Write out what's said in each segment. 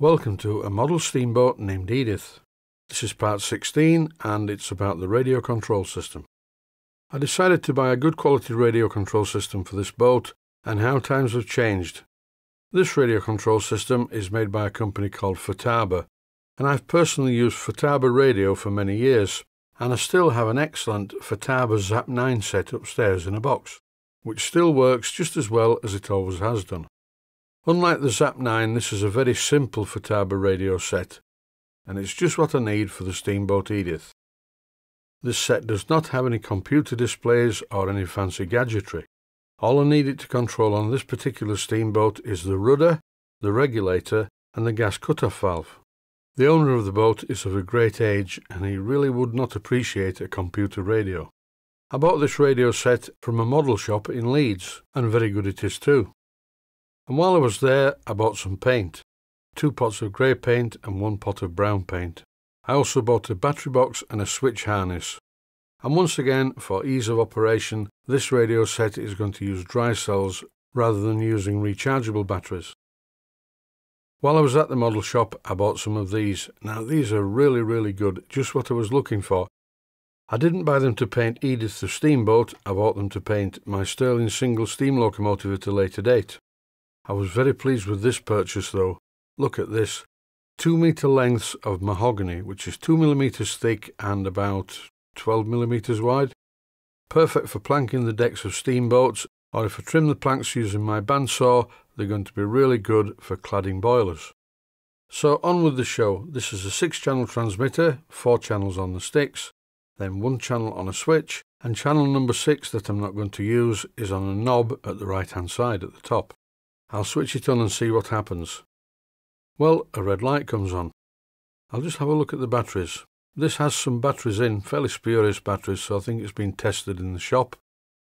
Welcome to a model steamboat named Edith. This is part 16 and it's about the radio control system. I decided to buy a good quality radio control system for this boat and how times have changed. This radio control system is made by a company called Futaba, and I've personally used Futaba radio for many years, and I still have an excellent Futaba Zap 9 set upstairs in a box, which still works just as well as it always has done. Unlike the Zap 9, this is a very simple Futaba radio set, and it's just what I need for the Steamboat Edith. This set does not have any computer displays or any fancy gadgetry. All I need it to control on this particular steamboat is the rudder, the regulator, and the gas cutoff valve. The owner of the boat is of a great age, and he really would not appreciate a computer radio. I bought this radio set from a model shop in Leeds, and very good it is too. And while I was there, I bought some paint, 2 pots of grey paint and 1 pot of brown paint. I also bought a battery box and a switch harness. And once again, for ease of operation, this radio set is going to use dry cells rather than using rechargeable batteries. While I was at the model shop, I bought some of these. Now these are really good, just what I was looking for. I didn't buy them to paint Edith the steamboat, I bought them to paint my Stirling single steam locomotive at a later date. I was very pleased with this purchase though. Look at this. 2 metre lengths of mahogany, which is 2 millimetres thick and about 12 millimetres wide. Perfect for planking the decks of steamboats, or if I trim the planks using my bandsaw, they're going to be really good for cladding boilers. So on with the show. This is a 6-channel transmitter, 4 channels on the sticks, then 1 channel on a switch, and channel number 6 that I'm not going to use is on a knob at the right hand side at the top. I'll switch it on and see what happens. Well, a red light comes on. I'll just have a look at the batteries. This has some batteries in, fairly spurious batteries, so I think it's been tested in the shop.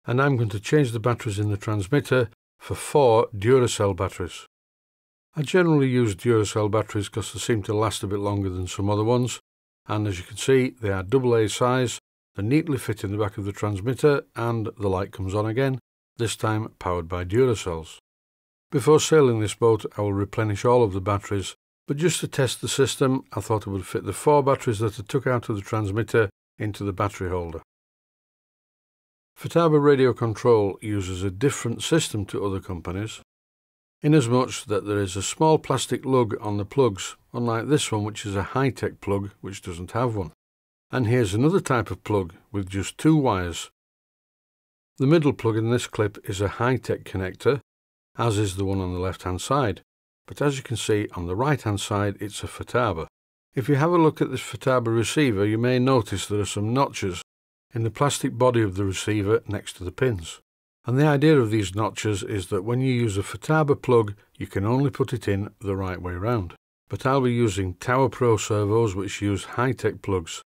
And I'm going to change the batteries in the transmitter for 4 Duracell batteries. I generally use Duracell batteries because they seem to last a bit longer than some other ones. And as you can see, they are AA size. They neatly fit in the back of the transmitter and the light comes on again, this time powered by Duracells. Before sailing this boat, I will replenish all of the batteries, but just to test the system, I thought I would fit the 4 batteries that I took out of the transmitter into the battery holder. Futaba Radio Control uses a different system to other companies, inasmuch that there is a small plastic lug on the plugs, unlike this one which is a Hitec plug which doesn't have one. And here's another type of plug with just 2 wires. The middle plug in this clip is a Hitec connector, as is the one on the left-hand side, but as you can see on the right-hand side it's a Futaba. If you have a look at this Futaba receiver, you may notice there are some notches in the plastic body of the receiver next to the pins. And the idea of these notches is that when you use a Futaba plug, you can only put it in the right way round. But I'll be using Tower Pro servos which use Hitec plugs.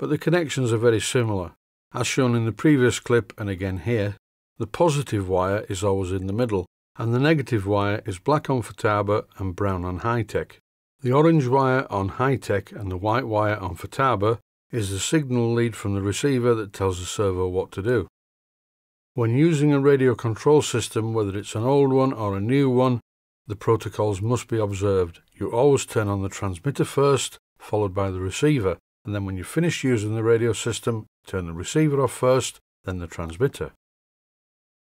But the connections are very similar. As shown in the previous clip and again here, the positive wire is always in the middle, and the negative wire is black on Futaba and brown on Hitec. The orange wire on Hitec and the white wire on Futaba is the signal lead from the receiver that tells the servo what to do. When using a radio control system, whether it's an old one or a new one, the protocols must be observed. You always turn on the transmitter first, followed by the receiver, and then when you finish using the radio system, turn the receiver off first, then the transmitter.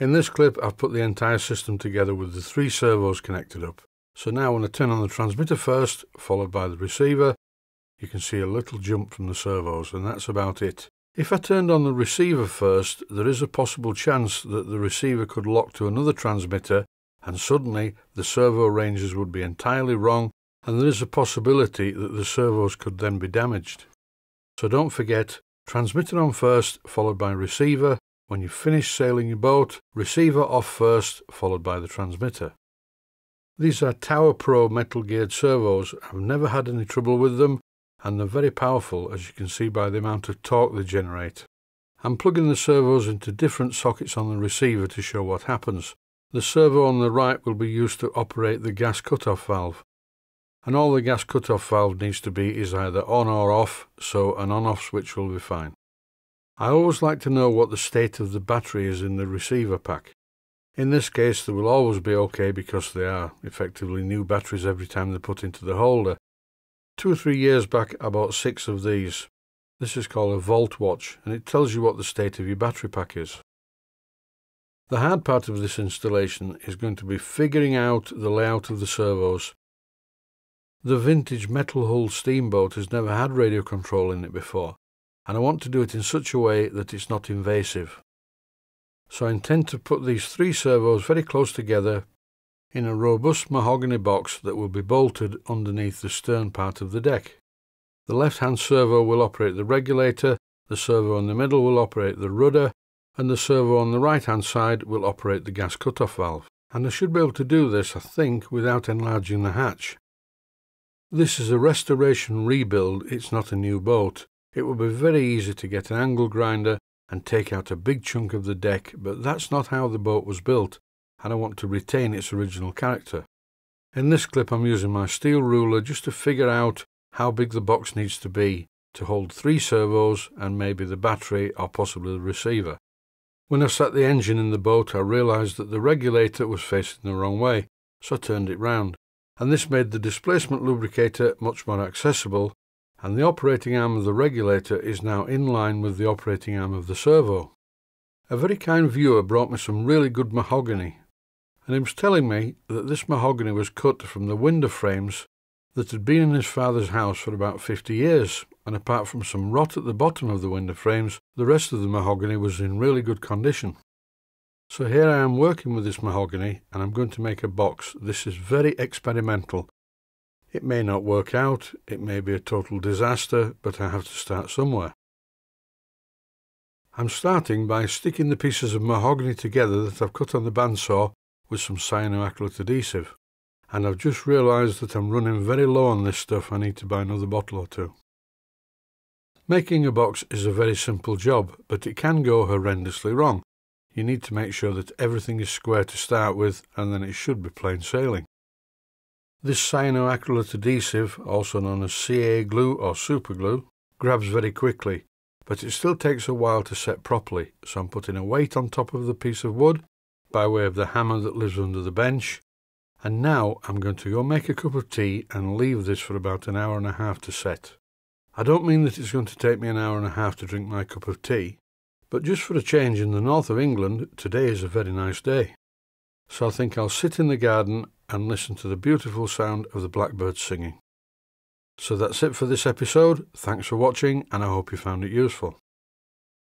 In this clip, I've put the entire system together with the 3 servos connected up. So now when I turn on the transmitter first, followed by the receiver, you can see a little jump from the servos, and that's about it. If I turned on the receiver first, there is a possible chance that the receiver could lock to another transmitter, and suddenly the servo ranges would be entirely wrong, and there is a possibility that the servos could then be damaged. So don't forget, transmitter on first, followed by receiver. When you finish sailing your boat, receiver off first, followed by the transmitter. These are Tower Pro metal geared servos. I've never had any trouble with them, and they're very powerful, as you can see by the amount of torque they generate. I'm plugging the servos into different sockets on the receiver to show what happens. The servo on the right will be used to operate the gas cutoff valve. And all the gas cutoff valve needs to be is either on or off, so an on-off switch will be fine. I always like to know what the state of the battery is in the receiver pack. In this case they will always be okay because they are effectively new batteries every time they're put into the holder. 2 or 3 years back I bought 6 of these. This is called a volt watch and it tells you what the state of your battery pack is. The hard part of this installation is going to be figuring out the layout of the servos. The vintage metal hull steamboat has never had radio control in it before, and I want to do it in such a way that it's not invasive. So I intend to put these 3 servos very close together in a robust mahogany box that will be bolted underneath the stern part of the deck. The left-hand servo will operate the regulator, the servo in the middle will operate the rudder, and the servo on the right-hand side will operate the gas cutoff valve. And I should be able to do this, I think, without enlarging the hatch. This is a restoration rebuild, it's not a new boat. It would be very easy to get an angle grinder and take out a big chunk of the deck, but that's not how the boat was built, and I want to retain its original character. In this clip I'm using my steel ruler just to figure out how big the box needs to be to hold 3 servos and maybe the battery or possibly the receiver. When I set the engine in the boat I realised that the regulator was facing the wrong way, so I turned it round, and this made the displacement lubricator much more accessible, and the operating arm of the regulator is now in line with the operating arm of the servo. A very kind viewer brought me some really good mahogany, and he was telling me that this mahogany was cut from the window frames that had been in his father's house for about 50 years, and apart from some rot at the bottom of the window frames, the rest of the mahogany was in really good condition. So here I am working with this mahogany, and I'm going to make a box. This is very experimental. It may not work out, it may be a total disaster, but I have to start somewhere. I'm starting by sticking the pieces of mahogany together that I've cut on the bandsaw with some cyanoacrylate adhesive. And I've just realised that I'm running very low on this stuff, I need to buy another bottle or 2. Making a box is a very simple job, but it can go horrendously wrong. You need to make sure that everything is square to start with, and then it should be plain sailing. This cyanoacrylate adhesive, also known as CA glue or super glue, grabs very quickly, but it still takes a while to set properly, so I'm putting a weight on top of the piece of wood by way of the hammer that lives under the bench, and now I'm going to go make a cup of tea and leave this for about an hour and a half to set. I don't mean that it's going to take me an hour and a half to drink my cup of tea, but just for a change in the north of England, today is a very nice day. So I think I'll sit in the garden and listen to the beautiful sound of the blackbirds singing. So that's it for this episode. Thanks for watching, and I hope you found it useful.